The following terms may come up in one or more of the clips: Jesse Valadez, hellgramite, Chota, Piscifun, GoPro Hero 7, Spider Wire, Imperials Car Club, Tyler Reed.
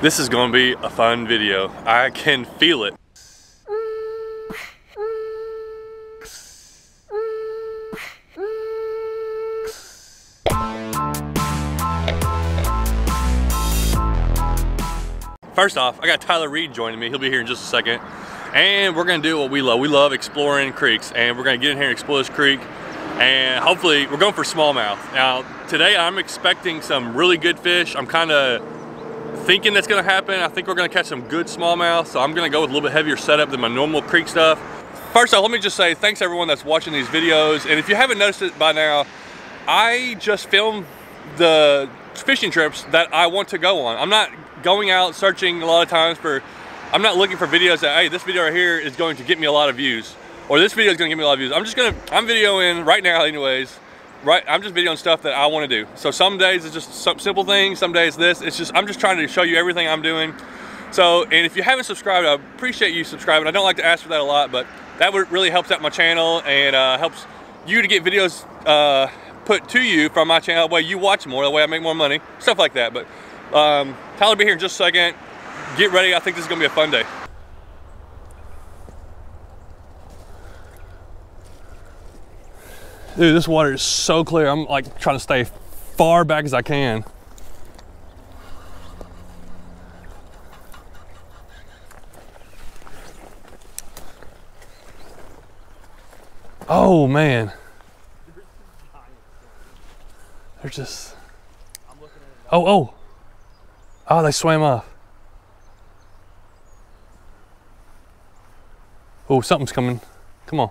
This is gonna be a fun video. I can feel it. First off, I got Tyler Reed joining me. He'll be here in just a second. And we're gonna do what we love. We love exploring creeks, and we're gonna get in here and explore this creek. And hopefully, we're going for smallmouth. Now, today I'm expecting some really good fish. I'm kinda thinking that's gonna happen. I think we're gonna catch some good smallmouth, so I'm gonna go with a little bit heavier setup than my normal creek stuff. First off, let me just say thanks everyone that's watching these videos, and if you haven't noticed it by now, I just film the fishing trips that I want to go on. I'm not going out searching a lot of times for, I'm not looking for videos that, hey, this video right here is going to get me a lot of views, or this video is gonna get me a lot of views. I'm videoing right now anyways. Right, I'm just videoing stuff that I want to do. So some days it's just some simple things, some days this. It's just, I'm just trying to show you everything I'm doing. So, and if you haven't subscribed, I appreciate you subscribing. I don't like to ask for that a lot, but that really helps out my channel and helps you to get videos put to you from my channel. That way you watch more, that way I make more money, stuff like that. But Tyler will be here in just a second. Get ready, I think this is gonna be a fun day. Dude, this water is so clear. I'm like trying to stay far back as I can. Oh man. They're just, oh, they swam off. Oh, something's coming. Come on.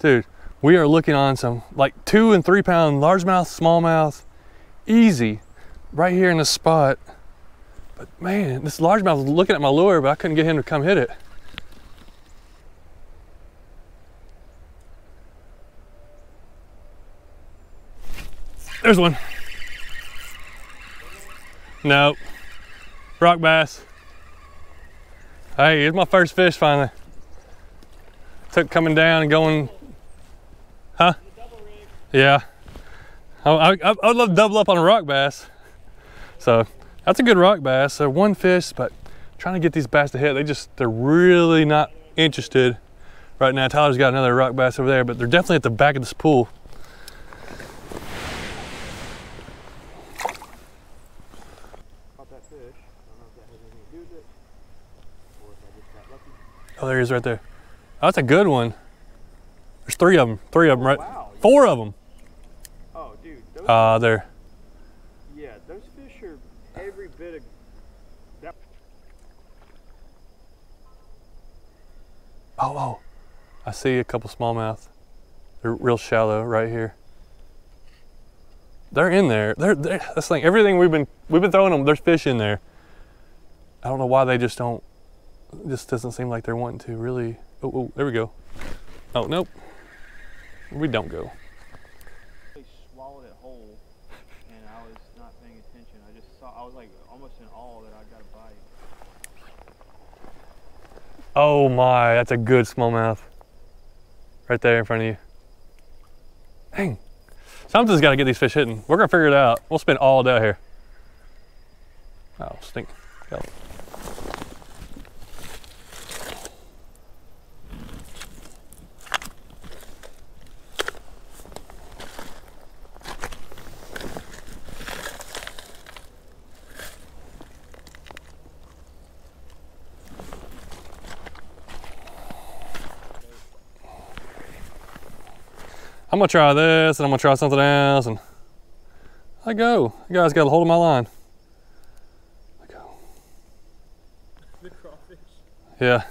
Dude, we are looking on some like 2 and 3 pound largemouth, smallmouth, easy, right here in this spot. But man, this largemouth was looking at my lure, but I couldn't get him to come hit it. There's one. Nope. Rock bass. Hey, here's my first fish finally. Took coming down and going. Huh? Yeah. I would love to double up on a rock bass. So that's a good rock bass. So one fish, but trying to get these bass to hit. They're really not interested right now. Tyler's got another rock bass over there, but they're definitely at the back of this pool. Caught that fish. I don't know if that has anything to do with it, or if I just got lucky. Oh, there he is right there. Oh, that's a good one. There's three of them, right? Wow. Four of them. Oh, dude. Ah, there. Yeah, those fish are every bit of that. Oh, I see a couple smallmouth. They're real shallow right here. They're in there. They're that's like everything we've been throwing them. There's fish in there. I don't know why they just don't. This doesn't seem like they're wanting to really. Oh, there we go. Oh, nope. We don't go. They swallowed it whole, and I was not paying attention. I was like almost in awe that I got a bite. Oh my, that's a good smallmouth. Right there in front of you. Dang. Something's got to get these fish hitting. We're going to figure it out. We'll spend all day here. Oh, stink. Go. I'm gonna try this and I'm gonna try something else, and I go. You guys got a hold of my line. I go. The crawfish. Yeah.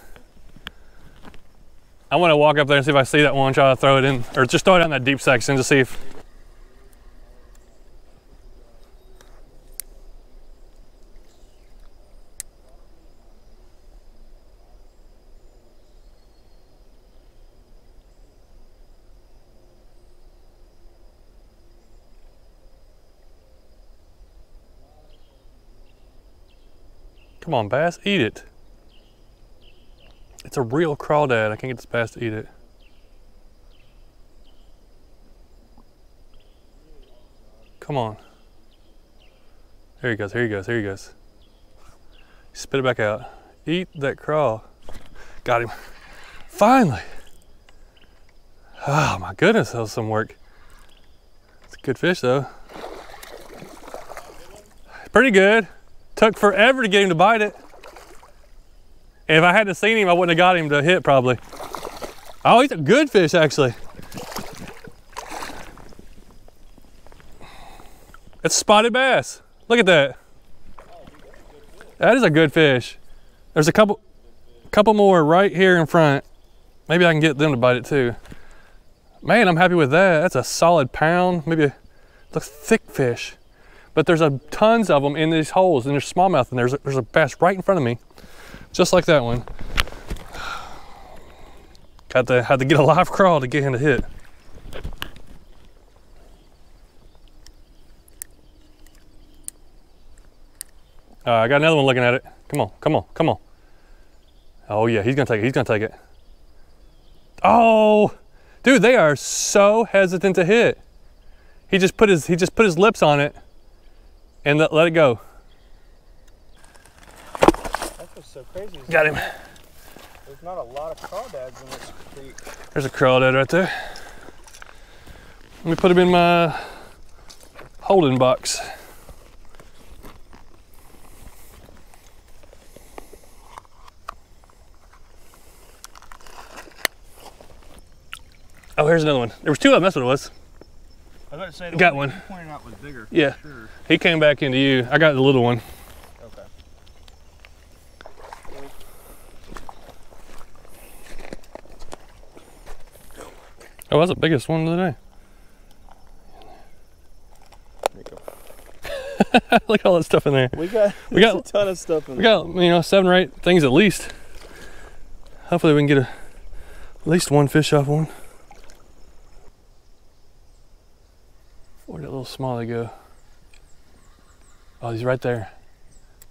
I want to walk up there and see if I see that one, try to throw it in, or just throw it in that deep section to see if. Come on, bass, eat it. It's a real crawdad. I can't get this bass to eat it. Come on. There he goes, there he goes, there he goes. Spit it back out. Eat that crawl. Got him. Finally. Oh my goodness, that was some work. It's a good fish though. Pretty good. Took forever to get him to bite it. And if I hadn't seen him, I wouldn't have got him to hit probably. Oh, he's a good fish actually. It's spotted bass. Look at that. That is a good fish. There's a couple more right here in front. Maybe I can get them to bite it too. Man, I'm happy with that. That's a solid pound. Maybe a thick fish. But there's tons of them in these holes, and there's smallmouth, and there's a bass right in front of me, just like that one. Had to get a live crawl to get him to hit. I got another one looking at it. Come on, come on, come on. Oh yeah, he's gonna take it, he's gonna take it. Oh, dude, they are so hesitant to hit. He just put his lips on it and let it go. That's what's so crazy. Got him. There's not a lot of crawdads in this creek. There's a crawdad right there. Let me put him in my holding box. Oh, here's another one. There was two of them, that's what it was. I was about to say, the one you pointed out was bigger. Yeah, sure. He came back into you. I got the little one. Okay. Oh, that's the biggest one of the day. There you go. Look at all that stuff in there. We got a ton of stuff in there. We got, you know, 7 or 8 things at least. Hopefully we can get at least one fish off one. Where'd that little smallie go? Oh, he's right there.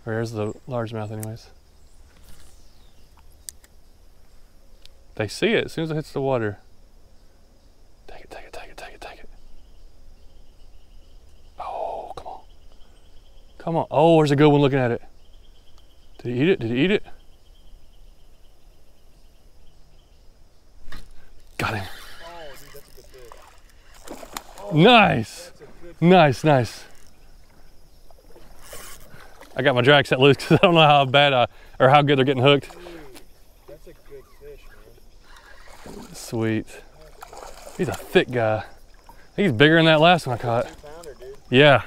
There's the largemouth anyways. They see it as soon as it hits the water. Take it, take it, take it, take it, take it. Oh, come on. Come on. Oh, there's a good one looking at it. Did he eat it? Did he eat it? Got him. Nice, nice, nice. I got my drag set loose because I don't know how bad or how good they're getting hooked. That's a good fish, man. Sweet. He's a thick guy. I think he's bigger than that last one I caught. Yeah,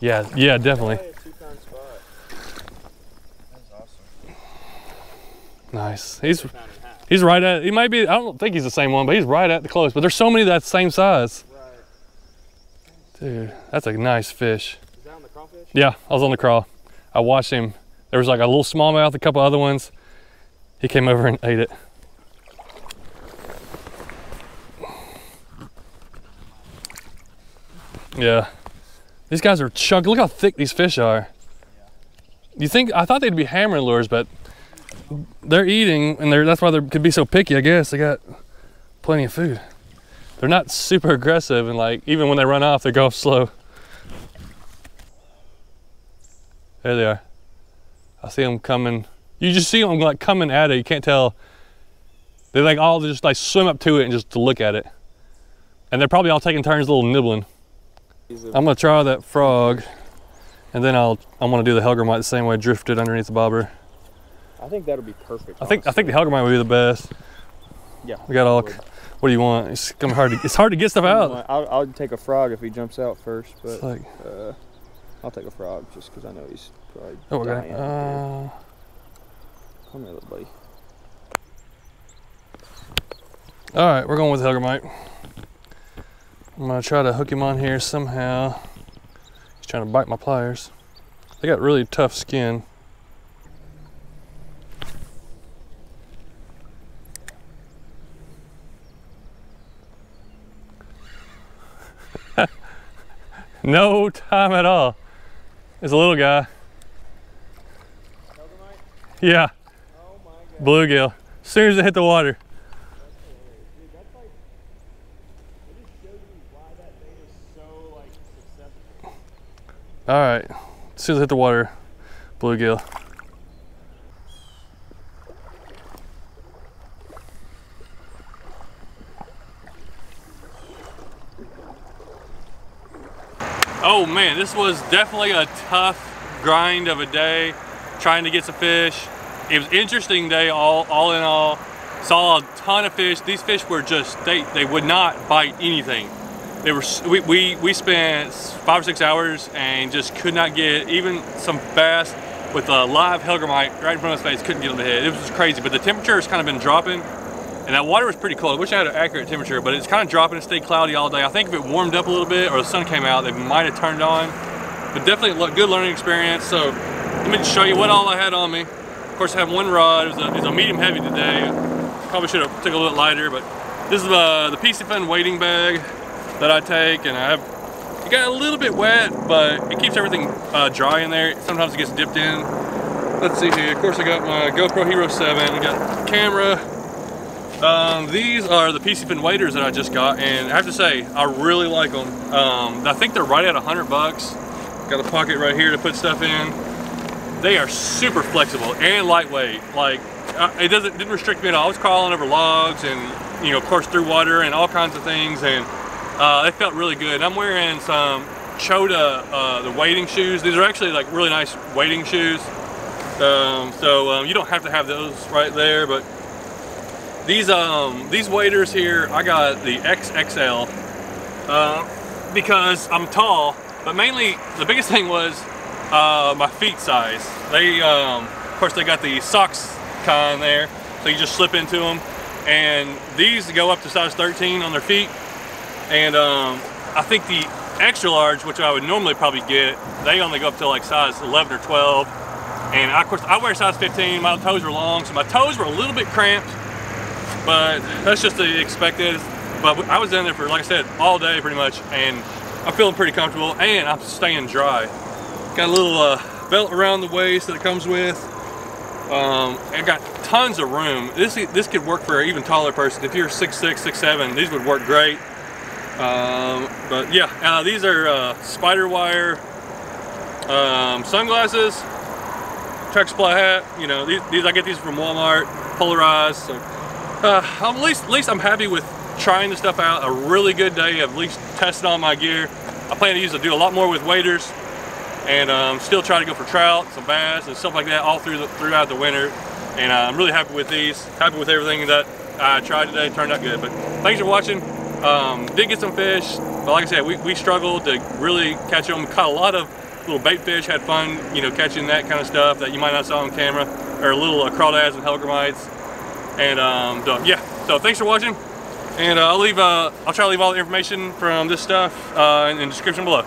yeah, yeah, definitely. Nice. He's right at. He might be. I don't think he's the same one, but he's right at the close. But there's so many that same size. Dude, that's a nice fish. Is that on the crawfish? Yeah, I was on the crawl. I watched him. There was like a little smallmouth, a couple other ones. He came over and ate it. Yeah. These guys are chunky. Look how thick these fish are. I thought they'd be hammering lures, but they're eating, and that's why they could be so picky, I guess. They got plenty of food. They're not super aggressive, and like even when they run off, they go off slow. There they are. I see them coming. You just see them like coming at it. You can't tell. They like all just like swim up to it and just to look at it. And they're probably all taking turns, a little nibbling. I'm gonna try that frog, and then I'm gonna do the helgramite the same way, drifted underneath the bobber. I think that'll be perfect. I think the helgramite would be the best. Yeah. We got all. What do you want? It's hard to get stuff out. I'll take a frog if he jumps out first, but like, I'll take a frog just because I know he's probably dying. Come here, little buddy. All right, we're going with helgramite. I'm gonna try to hook him on here somehow. He's trying to bite my pliers. They got really tough skin. No time at all. There's a little guy. Yeah. Oh my God. Bluegill. As soon as it hit the water. All right. As soon as I hit the water, bluegill. Oh man, this was definitely a tough grind of a day trying to get some fish. It was an interesting day all in all. Saw a ton of fish. These fish were just, they would not bite anything. They were, we spent 5 or 6 hours and just could not get even some bass with a live hellgramite right in front of his face, couldn't get on the head. It was just crazy, but the temperature has kind of been dropping and that water was pretty cold. I wish I had an accurate temperature, but it's kind of dropping. It stayed cloudy all day. I think if it warmed up a little bit or the sun came out, they might have turned on, but definitely a good learning experience. So let me just show you what all I had on me. Of course, I have one rod. It was a medium heavy today. Probably should have took a little bit lighter, but this is the Piscifun wading bag that I take, and it got a little bit wet, but it keeps everything dry in there. Sometimes it gets dipped in. Let's see here. Of course, I got my GoPro Hero 7. I got camera. These are the Piscifun waders that I just got, and I have to say, I really like them. I think they're right at $100. Got a pocket right here to put stuff in. They are super flexible and lightweight. Like, it didn't restrict me at all. I was crawling over logs and, you know, of course, through water and all kinds of things, and they felt really good. I'm wearing some Chota, the wading shoes. These are actually like really nice wading shoes. You don't have to have those right there, but these waders here, I got the XXL because I'm tall, but mainly the biggest thing was my feet size. They, of course, they got the socks kind there, so you just slip into them. And these go up to size 13 on their feet. And I think the extra large, which I would normally probably get, they only go up to like size 11 or 12. And I, of course, I wear size 15. My toes are long, so my toes were a little bit cramped, but that's just the expected. But I was down there for, like I said, all day pretty much, and I'm feeling pretty comfortable, and I'm staying dry. Got a little belt around the waist that it comes with. I got tons of room. This could work for an even taller person. If you're 6'6", 6'7", these would work great. These are Spider Wire sunglasses, truck supply hat. You know, these I get these from Walmart, polarized. So at least I'm happy with trying this stuff out. A really good day of at least testing all my gear. I plan to do a lot more with waders, and still try to go for trout, some bass, and stuff like that all throughout the winter. And I'm really happy with these. Happy with everything that I tried today. Turned out good. But thanks for watching. Did get some fish, but like I said, we struggled to really catch them. Caught a lot of little bait fish, had fun, you know, catching that kind of stuff that you might not saw on camera, or little crawdads and hellgramites. And so thanks for watching, and I'll try to leave all the information from this stuff in the description below.